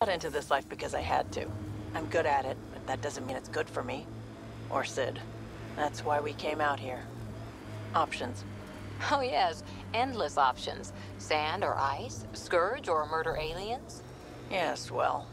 I got into this life because I had to. I'm good at it, but that doesn't mean it's good for me. Or Cid. That's why we came out here. Options. Oh yes, endless options. Sand or ice, scourge or murder aliens. Yes, well...